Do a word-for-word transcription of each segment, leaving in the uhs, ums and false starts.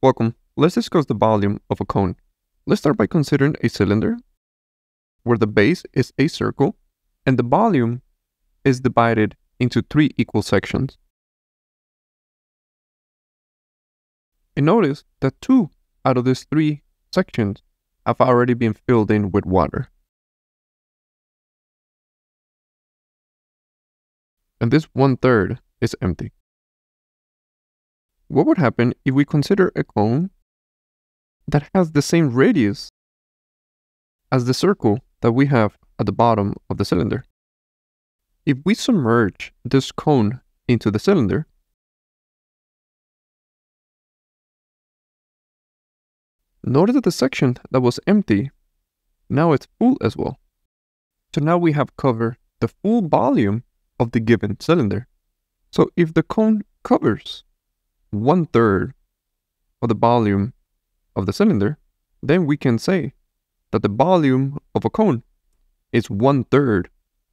Welcome, let's discuss the volume of a cone. Let's start by considering a cylinder where the base is a circle and the volume is divided into three equal sections. And notice that two out of these three sections have already been filled in with water. And this one third is empty. What would happen if we consider a cone that has the same radius as the circle that we have at the bottom of the cylinder? If we submerge this cone into the cylinder, notice that the section that was empty, now it's full as well. So now we have covered the full volume of the given cylinder. So if the cone covers one third of the volume of the cylinder, then we can say that the volume of a cone is one third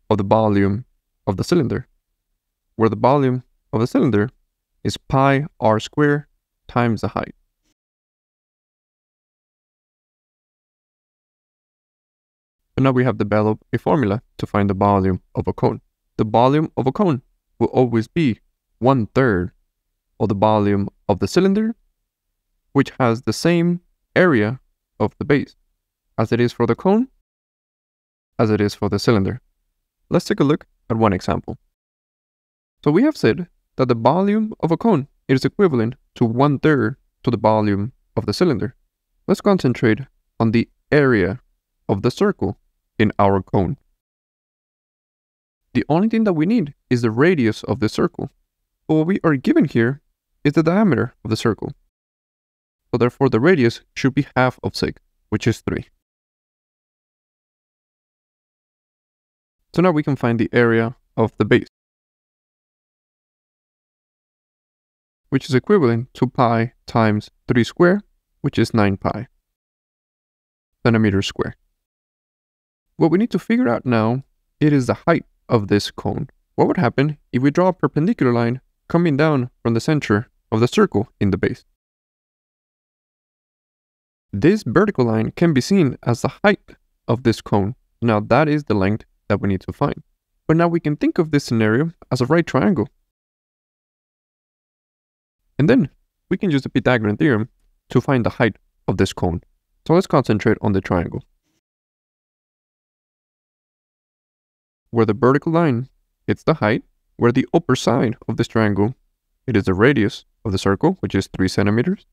of the volume of the cylinder, where the volume of the cylinder is pi r squared times the height. And now we have developed a formula to find the volume of a cone. The volume of a cone will always be one third of the volume of the cylinder, which has the same area of the base as it is for the cone, as it is for the cylinder. Let's take a look at one example. So we have said that the volume of a cone is equivalent to one third to the volume of the cylinder. Let's concentrate on the area of the circle in our cone. The only thing that we need is the radius of the circle. But what we are given here is the diameter of the circle. So therefore the radius should be half of six, which is three. So now we can find the area of the base, which is equivalent to pi times three squared, which is nine pi centimeters squared. What we need to figure out now, it is the height of this cone. What would happen if we draw a perpendicular line coming down from the center of the circle in the base? This vertical line can be seen as the height of this cone. Now that is the length that we need to find. But now we can think of this scenario as a right triangle. And then we can use the Pythagorean theorem to find the height of this cone. So let's concentrate on the triangle, where the vertical line, it's the height, where the upper side of this triangle, it is the radius of the circle, which is three centimeters.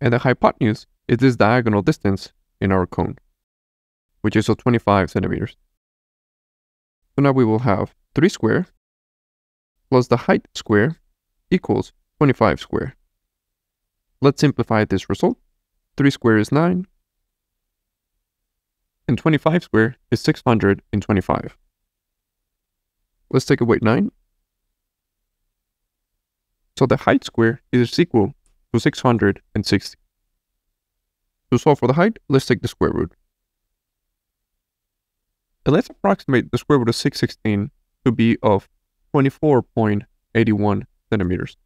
And the hypotenuse is this diagonal distance in our cone, which is of twenty-five centimeters. So now we will have three squared plus the height squared equals twenty-five squared. Let's simplify this result. three squared is nine, and twenty-five squared is six hundred twenty-five. Let's take away nine. So the height squared is equal to six hundred sixty. To solve for the height, let's take the square root. And let's approximate the square root of six hundred sixteen to be of twenty-four point eight one centimeters.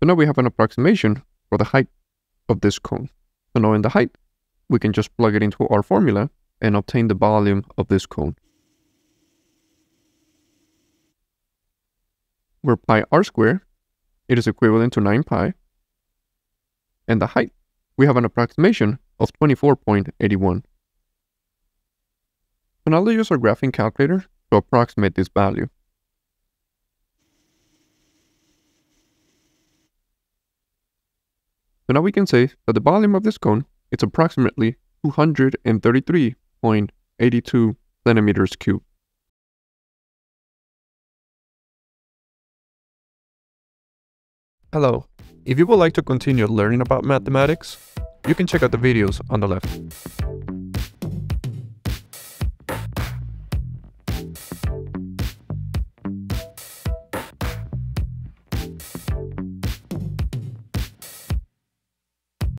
So now we have an approximation for the height of this cone. So knowing the height, we can just plug it into our formula and obtain the volume of this cone, where pi r squared, it is equivalent to nine pi, and the height, we have an approximation of twenty-four point eight one. So now let's use our graphing calculator to approximate this value. So now we can say that the volume of this cone, it's approximately two hundred thirty-three point eight two centimeters cubed. Hello, if you would like to continue learning about mathematics, you can check out the videos on the left.